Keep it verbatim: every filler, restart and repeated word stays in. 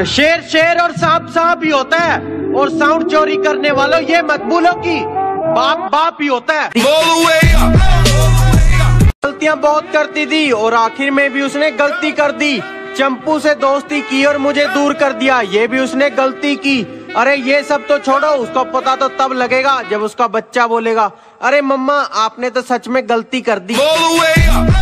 शेर शेर और सांप सांप ही होता है, और साउंड चोरी करने वालों ये मत भूलो कि बाप बाप ही होता है। गलतियां बहुत करती थी और आखिर में भी उसने गलती कर दी। चंपू से दोस्ती की और मुझे दूर कर दिया, ये भी उसने गलती की। अरे ये सब तो छोड़ो, उसको पता तो तब लगेगा जब उसका बच्चा बोलेगा, अरे मम्मा आपने तो सच में गलती कर दी।